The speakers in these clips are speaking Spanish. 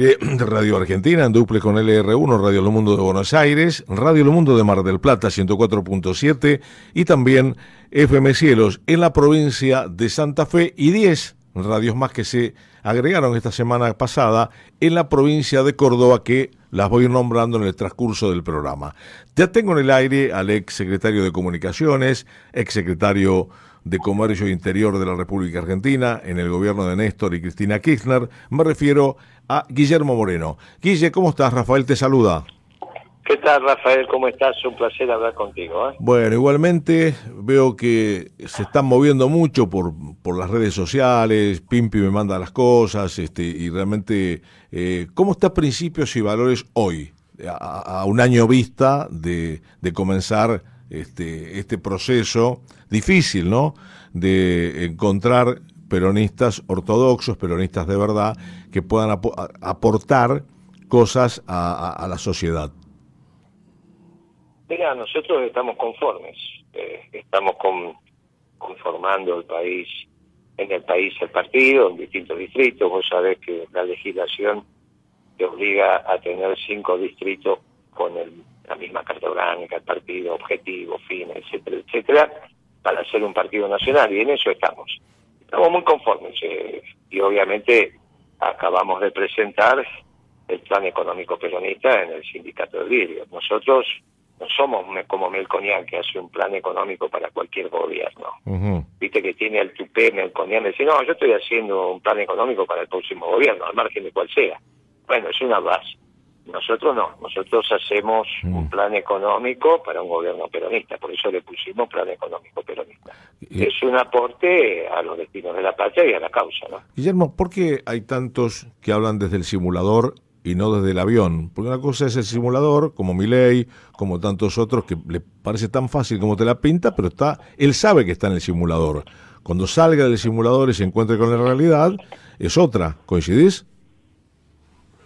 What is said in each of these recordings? de Radio Argentina, en duples con LR1, Radio El Mundo de Buenos Aires, Radio El Mundo de Mar del Plata, 104.7, y también FM Cielos en la provincia de Santa Fe, y 10 radios más que se agregaron esta semana pasada en la provincia de Córdoba, que las voy nombrando en el transcurso del programa. Ya tengo en el aire al ex secretario de Comunicaciones, ex secretario de Comercio Interior de la República Argentina, en el gobierno de Néstor y Cristina Kirchner, me refiero a Guillermo Moreno. Guille, ¿cómo estás? Rafael te saluda. ¿Qué tal, Rafael? ¿Cómo estás? Un placer hablar contigo. Bueno, igualmente veo que se están moviendo mucho por las redes sociales, Pimpi me manda las cosas, y realmente, ¿cómo está Principios y Valores hoy, a un año vista de comenzar este proceso difícil, ¿no?, de encontrar peronistas ortodoxos, peronistas de verdad, que puedan aportar cosas a la sociedad? Mira, nosotros estamos conformes, estamos conformando el país, en el país el partido, en distintos distritos. Vos sabés que la legislación te obliga a tener 5 distritos con la misma carta blanca, el partido, objetivo, fines, etcétera, etcétera, para ser un partido nacional, y en eso estamos. Estamos muy conformes, y obviamente acabamos de presentar el plan económico peronista en el sindicato de vidrio. Nosotros no somos como Melconián, que hace un plan económico para cualquier gobierno. Viste que tiene el Tupé Melconián, dice, no, yo estoy haciendo un plan económico para el próximo gobierno, al margen de cual sea. Bueno, es una base. Nosotros no, nosotros hacemos un plan económico para un gobierno peronista, por eso le pusimos plan económico peronista. Es un aporte a los destinos de la patria y a la causa, ¿no? Guillermo, ¿por qué hay tantos que hablan desde el simulador y no desde el avión? Porque una cosa es el simulador, como Milei, como tantos otros, que le parece tan fácil como te la pinta, pero él sabe que está en el simulador. Cuando salga del simulador y se encuentre con la realidad, es otra. ¿Coincidís?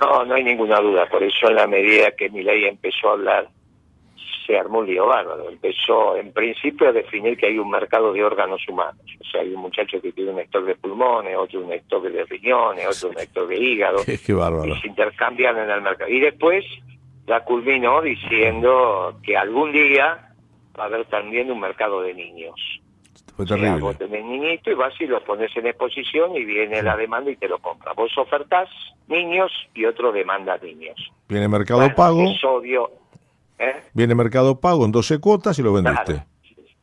No, no hay ninguna duda. Por eso, en la medida que Milei empezó a hablar, se armó un lío bárbaro. Empezó, en principio, a definir que hay un mercado de órganos humanos. O sea, hay un muchacho que tiene un stock de pulmones, otro un stock de riñones, otro un stock de hígado. Qué bárbaro. Y se intercambian en el mercado. Y después ya culminó diciendo que algún día va a haber también un mercado de niños. Fue terrible. O sea, vos tenés niñito y vas y lo pones en exposición y viene la demanda y te lo compra. Vos ofertás niños y otro demanda niños. Viene Mercado Pago. Es obvio. Viene Mercado Pago en 12 cuotas y lo vendiste. Claro.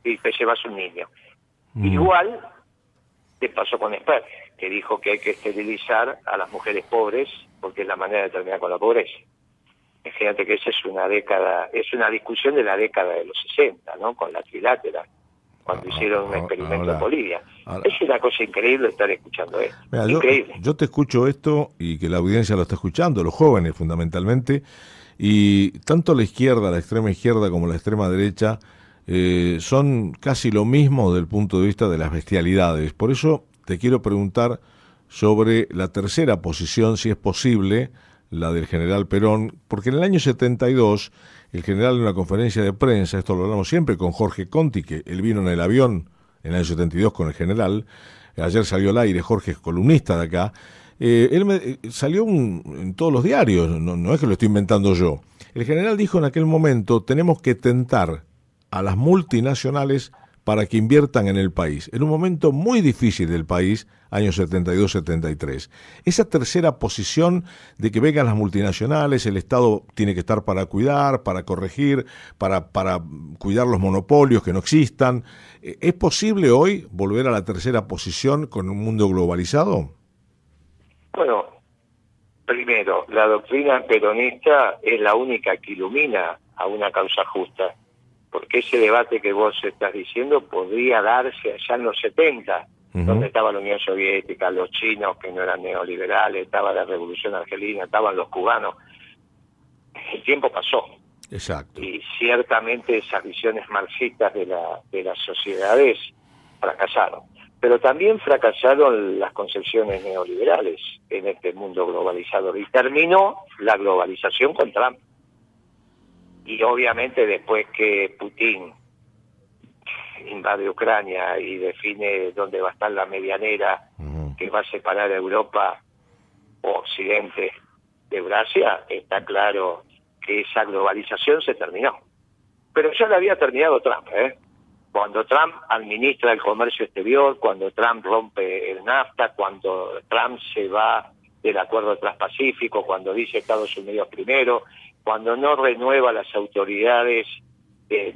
Y te llevas un niño. Igual te pasó con Esper, que dijo que hay que esterilizar a las mujeres pobres porque es la manera de terminar con la pobreza. Fíjate que esa es una década, es una discusión de la década de los 60, ¿no? Con la trilátera, cuando hicieron un experimento en Bolivia. Es una cosa increíble estar escuchando esto. Mira, increíble. Yo te escucho esto, y que la audiencia lo está escuchando, los jóvenes fundamentalmente, y tanto la izquierda, la extrema izquierda, como la extrema derecha, son casi lo mismo desde el punto de vista de las bestialidades. Por eso te quiero preguntar sobre la tercera posición, si es posible, la del general Perón, porque en el año 72, el general, en una conferencia de prensa, esto lo hablamos siempre con Jorge Conti, que él vino en el avión en el año 72 con el general, ayer salió al aire, Jorge es columnista de acá, salió en todos los diarios, no es que lo estoy inventando yo. El general dijo en aquel momento, tenemos que tentar a las multinacionales para que inviertan en el país, en un momento muy difícil del país, años 72-73. Esa tercera posición de que vengan las multinacionales, el Estado tiene que estar para cuidar, para corregir, para cuidar los monopolios, que no existan. ¿Es posible hoy volver a la tercera posición con un mundo globalizado? Bueno, primero, la doctrina peronista es la única que ilumina a una causa justa, porque ese debate que vos estás diciendo podría darse allá en los 70, donde estaba la Unión Soviética, los chinos que no eran neoliberales, estaba la Revolución Argelina, estaban los cubanos. El tiempo pasó. Exacto. Y ciertamente esas visiones marxistas de las sociedades fracasaron. Pero también fracasaron las concepciones neoliberales en este mundo globalizador. Y terminó la globalización con Trump. Y obviamente después que Putin invade Ucrania y define dónde va a estar la medianera que va a separar a Europa o Occidente desgracia, está claro que esa globalización se terminó. Pero ya la había terminado Trump, ¿eh? Cuando Trump administra el comercio exterior, cuando Trump rompe el NAFTA, cuando Trump se va del acuerdo transpacífico, cuando dice Estados Unidos primero, cuando no renueva las autoridades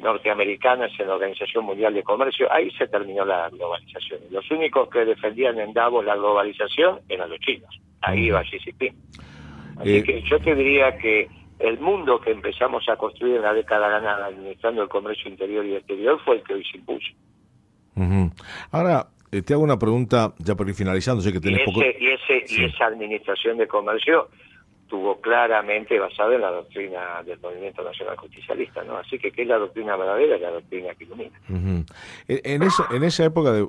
norteamericanas en la Organización Mundial de Comercio, ahí se terminó la globalización. Los únicos que defendían en Davos la globalización eran los chinos. Ahí iba Xi Jinping. Así que yo te diría que el mundo que empezamos a construir en la década ganada administrando el comercio interior y exterior fue el que hoy se impuso. Ahora, te hago una pregunta ya para ir finalizando. Sé que tenés y esa administración de comercio estuvo claramente basada en la doctrina del movimiento nacional justicialista, ¿no? Así que, ¿qué es la doctrina verdadera? La doctrina que ilumina. En esa época de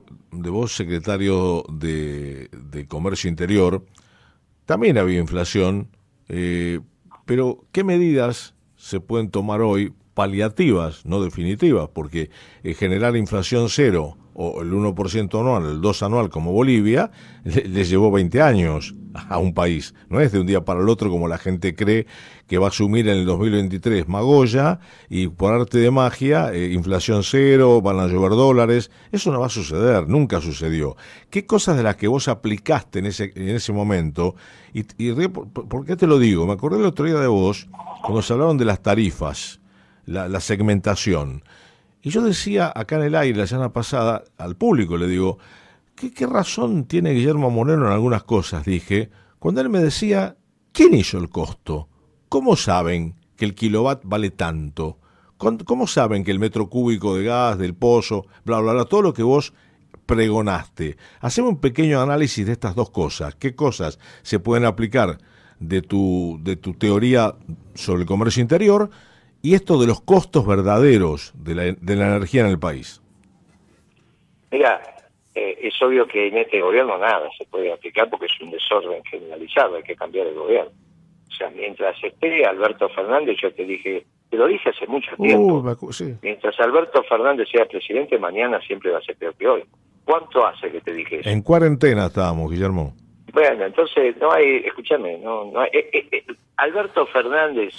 vos, secretario de Comercio Interior, también había inflación, pero ¿qué medidas se pueden tomar hoy, paliativas, no definitivas? Porque generar inflación cero o el 1% anual, el 2% anual como Bolivia, les llevó 20 años a un país. No es de un día para el otro como la gente cree que va a asumir en el 2023 Magoya y por arte de magia, inflación cero, van a llover dólares. Eso no va a suceder, nunca sucedió. ¿Qué cosas de las que vos aplicaste en ese momento? ¿Por qué te lo digo? Me acordé el otro día de vos cuando se hablaron de las tarifas, la segmentación. Y yo decía acá en el aire la semana pasada, al público le digo, ¿qué razón tiene Guillermo Moreno en algunas cosas? Dije, cuando él me decía, ¿quién hizo el costo? ¿Cómo saben que el kilowatt vale tanto? ¿Cómo saben que el metro cúbico de gas, del pozo, bla, bla, bla, todo lo que vos pregonaste? Hacemos un pequeño análisis de estas dos cosas. ¿Qué cosas se pueden aplicar de tu teoría sobre el comercio interior? Y esto de los costos verdaderos de la energía en el país. Mira, es obvio que en este gobierno nada se puede aplicar porque es un desorden generalizado, hay que cambiar el gobierno. O sea, mientras esté Alberto Fernández, yo te lo dije hace mucho tiempo, sí. Mientras Alberto Fernández sea presidente, mañana siempre va a ser peor que hoy. ¿Cuánto hace que te dije eso? En cuarentena estábamos, Guillermo. Bueno, entonces, escúchame, Alberto Fernández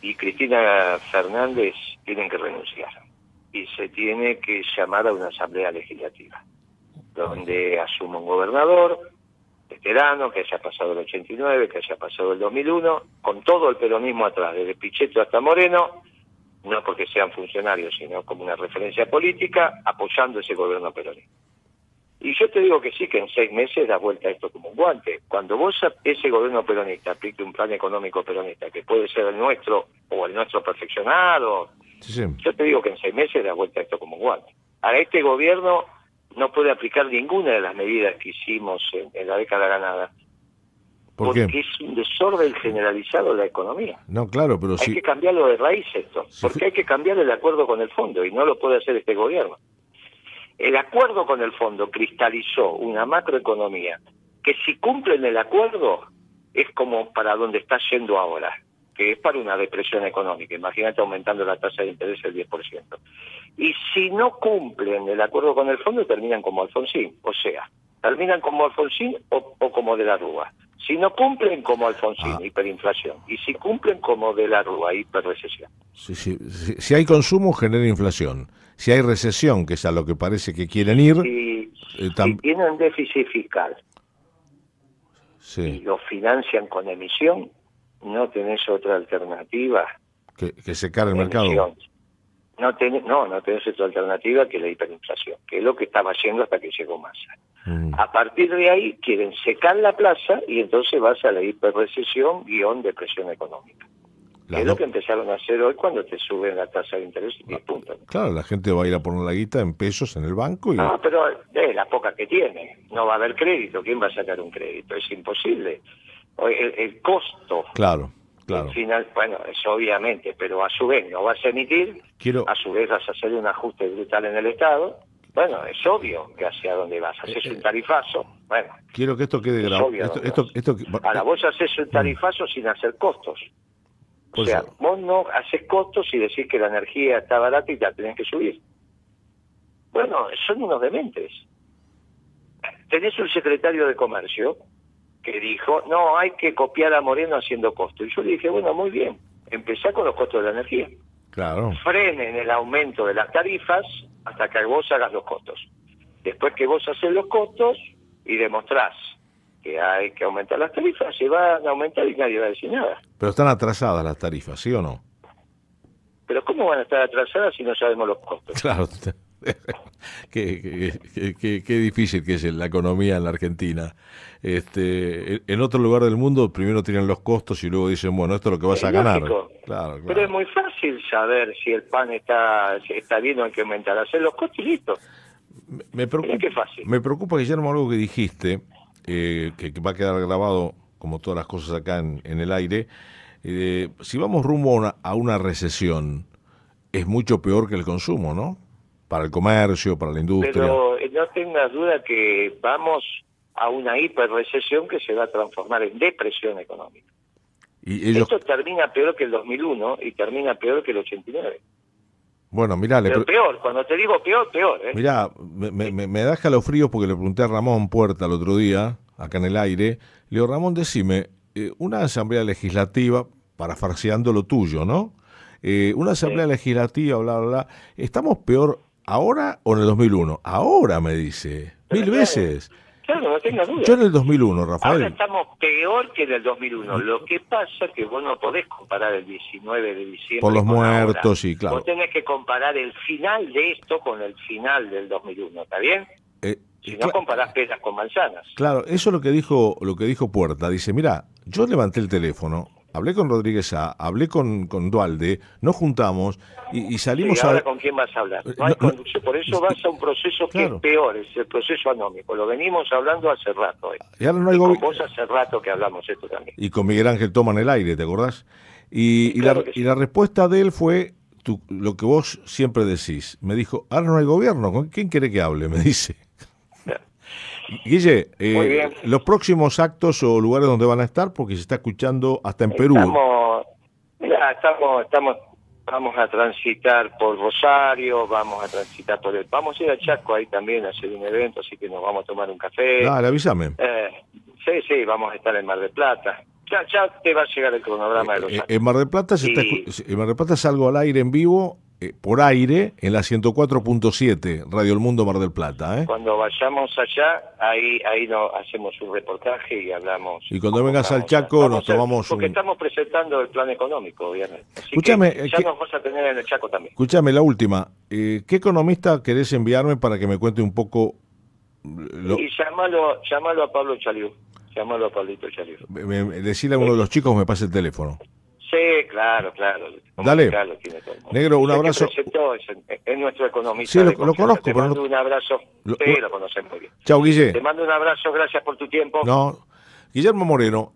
y Cristina Fernández tienen que renunciar y se tiene que llamar a una asamblea legislativa donde asuma un gobernador veterano que haya pasado el 89, que haya pasado el 2001, con todo el peronismo atrás, desde Pichetto hasta Moreno, no porque sean funcionarios, sino como una referencia política, apoyando ese gobierno peronista. Y yo te digo que sí, que en 6 meses das vuelta a esto como un guante. Cuando vos, ese gobierno peronista, aplique un plan económico peronista, que puede ser el nuestro o el nuestro perfeccionado, sí. Yo te digo que en 6 meses das vuelta a esto como un guante. A este gobierno no puede aplicar ninguna de las medidas que hicimos en la década ganada. Porque es un desorden generalizado la economía. No, claro, pero hay que cambiarlo de raíz esto, porque hay que cambiar el acuerdo con el fondo y no lo puede hacer este gobierno. El acuerdo con el fondo cristalizó una macroeconomía que si cumplen el acuerdo es como para donde está yendo ahora, que es para una depresión económica. Imagínate aumentando la tasa de interés del 10%. Y si no cumplen el acuerdo con el fondo terminan como Alfonsín, o sea, terminan como Alfonsín o como de la Rúa. Si no cumplen como Alfonsín, hiperinflación. Y si cumplen como de la Rúa, hiperrecesión. Sí. Si hay consumo, genera inflación. Si hay recesión, que es a lo que parece que quieren ir... Si tienen déficit fiscal y lo financian con emisión, no tenés otra alternativa. Que secar el mercado. No tenés otra alternativa que la hiperinflación, que es lo que estaba haciendo hasta que llegó Massa. A partir de ahí quieren secar la plaza y entonces vas a la hiperrecesión / depresión económica. Es lo que empezaron a hacer hoy cuando te suben la tasa de interés y punto. Claro, la gente va a ir a poner la guita en pesos en el banco. No, pero es la poca que tiene. No va a haber crédito. ¿Quién va a sacar un crédito? Es imposible. El costo. Claro. Al final, bueno, eso obviamente, pero a su vez no vas a emitir, a su vez vas a hacer un ajuste brutal en el Estado. Bueno, es obvio que hacia dónde vas, haces un tarifazo. Bueno, quiero que esto quede grabado. Ahora, vos haces un tarifazo sin hacer costos. O sea, vos no haces costos y decís que la energía está barata y la tenés que subir. Bueno, son unos dementes. Tenés un secretario de Comercio que dijo, no, hay que copiar a Moreno haciendo costos. Y yo le dije, bueno, muy bien, empezá con los costos de la energía. Claro. Frenen el aumento de las tarifas hasta que vos hagas los costos. Después que vos haces los costos y demostrás que hay que aumentar las tarifas, se van a aumentar y nadie va a decir nada. Pero están atrasadas las tarifas, ¿sí o no? Pero ¿cómo van a estar atrasadas si no sabemos los costos? Claro, qué difícil que es la economía en la Argentina. En otro lugar del mundo primero tiran los costos y luego dicen, bueno, esto es lo que vas a ganar. Claro, claro. Pero es muy fácil saber si el pan está bien o hay que aumentar. Hacer los costos y listo. Me preocupa, Guillermo, algo que dijiste, que va a quedar grabado como todas las cosas acá en el aire. Si vamos rumbo a una recesión, es mucho peor que el consumo, ¿no? Para el comercio, para la industria. Pero no tengas duda que vamos a una hiperrecesión que se va a transformar en depresión económica. Y ellos... Esto termina peor que el 2001 y termina peor que el 89. Bueno, mirá... Pero peor, cuando te digo peor, peor. Mirá, me da escalofríos porque le pregunté a Ramón Puerta el otro día, acá en el aire, le digo, Ramón, decime, una asamblea legislativa, parafraseando lo tuyo, ¿no? Una asamblea legislativa, bla, bla, bla, ¿estamos peor ahora o en el 2001? Ahora, me dice, mil veces. Claro, no tengas duda. Yo en el 2001, Rafael. Ahora estamos peor que en el 2001. Lo que pasa es que vos no podés comparar el 19 de diciembre. Por los muertos, sí, claro. Vos tenés que comparar el final de esto con el final del 2001, ¿está bien? Si no comparás peras con manzanas. Claro, eso es lo que dijo Puerta. Dice, mira, yo levanté el teléfono, hablé con Rodríguez A, hablé con Dualde, nos juntamos y salimos ahora a... ¿Con quién vas a hablar? No hay conducción, por eso vas a un proceso que es peor, es el proceso anómico. Lo venimos hablando hace rato. Y ahora no hay con vos hace rato que hablamos esto también. Y con Miguel Ángel Toman el aire, ¿te acordás? Y la respuesta de él fue... lo que vos siempre decís. Me dijo, ahora no hay gobierno, ¿con quién quiere que hable? Me dice. Guille, los próximos actos o lugares donde van a estar, porque se está escuchando hasta en Perú. Vamos a transitar por Rosario, vamos a transitar por vamos a ir a Chaco ahí también a hacer un evento, así que nos vamos a tomar un café. Dale, avísame. Sí, vamos a estar en Mar del Plata. Ya te va a llegar el cronograma de los años. En Mar del Plata salgo al aire en vivo, por aire, en la 104.7, Radio El Mundo Mar del Plata. Cuando vayamos allá, ahí nos hacemos un reportaje y hablamos. Y cuando vengas al Chaco nos tomamos porque estamos presentando el plan económico, obviamente. Escúchame, ya nos vas a tener en el Chaco también. Escúchame, la última. ¿Qué economista querés enviarme para que me cuente un poco? Y llámalo a Pablo Chaliú. Llámalo a Pablito Chaliú. Decirle a uno de los chicos que me pase el teléfono. Sí, claro. Dale. Negro, un abrazo. Es nuestro economista. Sí, lo conozco. Te mando un abrazo. Sí, lo conocen muy bien. Chao, Guille. Te mando un abrazo, gracias por tu tiempo. No, Guillermo Moreno.